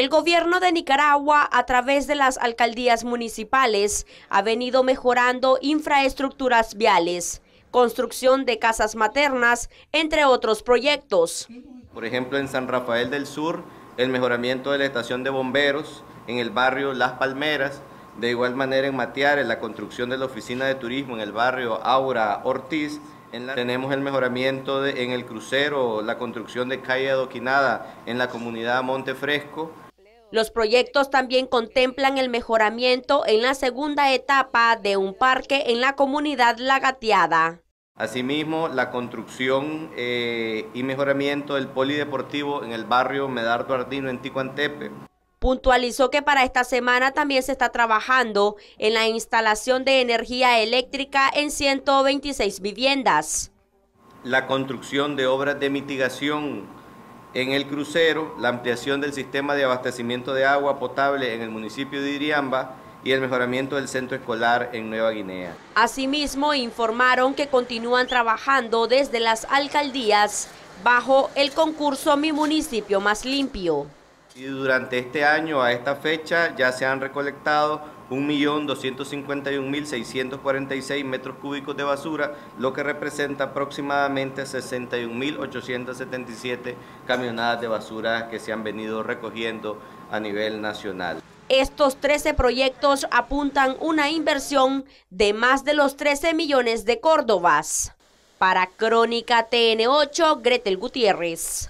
El gobierno de Nicaragua, a través de las alcaldías municipales, ha venido mejorando infraestructuras viales, construcción de casas maternas, entre otros proyectos. Por ejemplo, en San Rafael del Sur, el mejoramiento de la estación de bomberos, en el barrio Las Palmeras. De igual manera, en Mateare, la construcción de la oficina de turismo en el barrio Aura Ortiz. Tenemos el mejoramiento en el crucero, la construcción de calle adoquinada en la comunidad Montefresco. Los proyectos también contemplan el mejoramiento en la segunda etapa de un parque en la comunidad La Gateada. Asimismo, la construcción y mejoramiento del polideportivo en el barrio Medardo Ardino en Ticuantepe. Puntualizó que para esta semana también se está trabajando en la instalación de energía eléctrica en 126 viviendas. La construcción de obras de mitigación en el crucero, la ampliación del sistema de abastecimiento de agua potable en el municipio de Iriamba y el mejoramiento del centro escolar en Nueva Guinea. Asimismo, informaron que continúan trabajando desde las alcaldías bajo el concurso Mi Municipio Más Limpio. Y durante este año, a esta fecha, ya se han recolectado 1.251.646 metros cúbicos de basura, lo que representa aproximadamente 61.877 camionadas de basura que se han venido recogiendo a nivel nacional. Estos 13 proyectos apuntan una inversión de más de los 13 millones de córdobas. Para Crónica TN8, Gretel Gutiérrez.